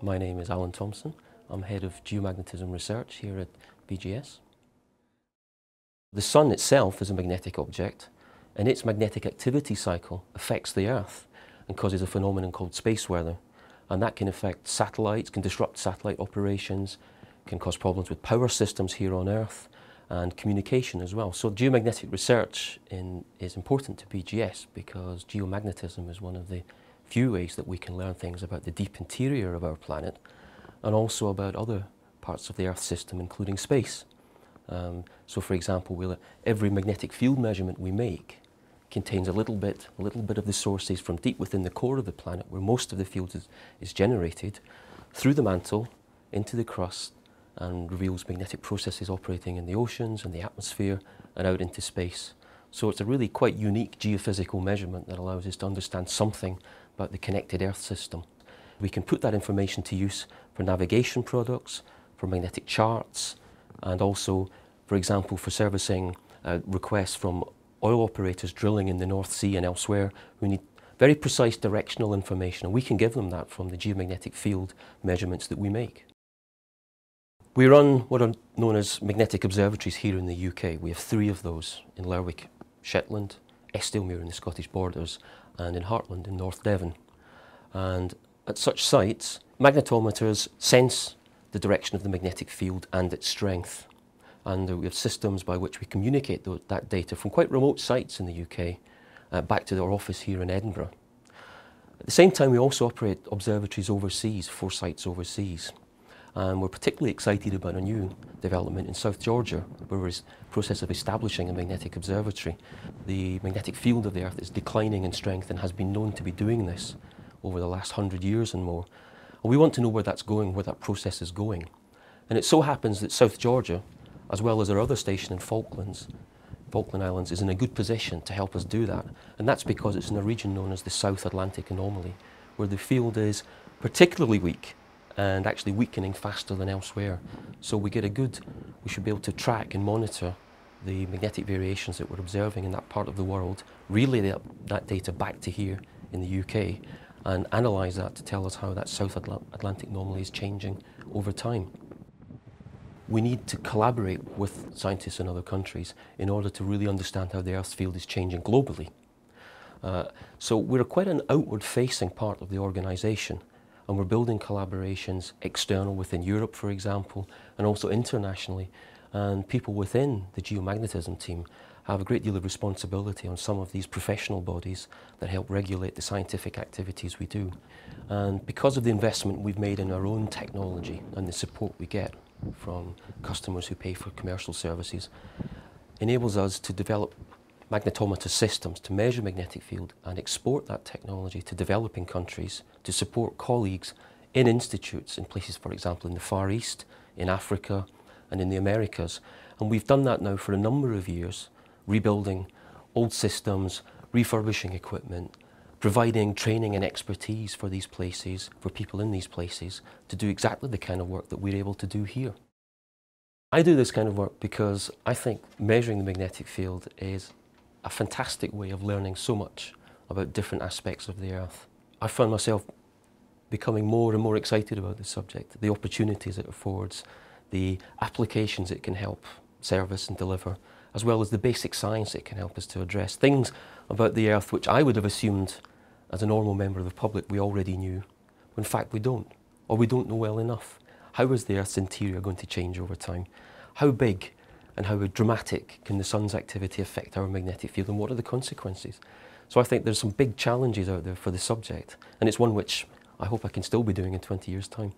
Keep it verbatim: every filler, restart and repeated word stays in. My name is Alan Thomson. I'm head of geomagnetism research here at B G S. The sun itself is a magnetic object, and its magnetic activity cycle affects the Earth and causes a phenomenon called space weather. And that can affect satellites, can disrupt satellite operations, can cause problems with power systems here on Earth, and communication as well. So geomagnetic research in, is important to B G S because geomagnetism is one of the few ways that we can learn things about the deep interior of our planet and also about other parts of the Earth system, including space. Um, so for example, we'll, every magnetic field measurement we make contains a little bit, a little bit of the sources from deep within the core of the planet, where most of the field is, is generated, through the mantle, into the crust, and reveals magnetic processes operating in the oceans and the atmosphere and out into space. So it's a really quite unique geophysical measurement that allows us to understand something about the connected Earth system. We can put that information to use for navigation products, for magnetic charts, and also, for example, for servicing uh, requests from oil operators drilling in the North Sea and elsewhere who need very precise directional information, and we can give them that from the geomagnetic field measurements that we make. We run what are known as magnetic observatories here in the U K. We have three of those in Lerwick, Shetland, Eskdalemuir in the Scottish borders, and in Hartland in North Devon. And at such sites, magnetometers sense the direction of the magnetic field and its strength. And uh, we have systems by which we communicate th that data from quite remote sites in the U K uh, back to our office here in Edinburgh. At the same time, we also operate observatories overseas, four sites overseas. And we're particularly excited about a new development in South Georgia, where we're in the process of establishing a magnetic observatory. The magnetic field of the Earth is declining in strength and has been known to be doing this over the last hundred years and more. And we want to know where that's going, where that process is going. And it so happens that South Georgia, as well as our other station in Falklands, Falkland Islands, is in a good position to help us do that. And that's because it's in a region known as the South Atlantic Anomaly, where the field is particularly weak and actually weakening faster than elsewhere. So we get a good, we should be able to track and monitor the magnetic variations that we're observing in that part of the world, relay that, that data back to here in the U K, and analyse that to tell us how that South Atl- Atlantic anomaly is changing over time. We need to collaborate with scientists in other countries in order to really understand how the Earth's field is changing globally. Uh, so we're quite an outward-facing part of the organisation, and we're building collaborations external within Europe, for example, and also internationally. And people within the geomagnetism team have a great deal of responsibility on some of these professional bodies that help regulate the scientific activities we do. And because of the investment we've made in our own technology and the support we get from customers who pay for commercial services, enables us to develop magnetometer systems to measure magnetic field and export that technology to developing countries to support colleagues in institutes in places, for example, in the Far East, in Africa, and in the Americas. And we've done that now for a number of years, rebuilding old systems, refurbishing equipment, providing training and expertise for these places, for people in these places, to do exactly the kind of work that we're able to do here. I do this kind of work because I think measuring the magnetic field is a fantastic way of learning so much about different aspects of the Earth. I found myself becoming more and more excited about this subject, the opportunities it affords, the applications it can help service and deliver, as well as the basic science it can help us to address. Things about the Earth which I would have assumed as a normal member of the public we already knew, when in fact we don't, or we don't know well enough. How is the Earth's interior going to change over time? How big and how dramatic can the sun's activity affect our magnetic field, and what are the consequences? So I think there's some big challenges out there for the subject, and it's one which I hope I can still be doing in twenty years' time.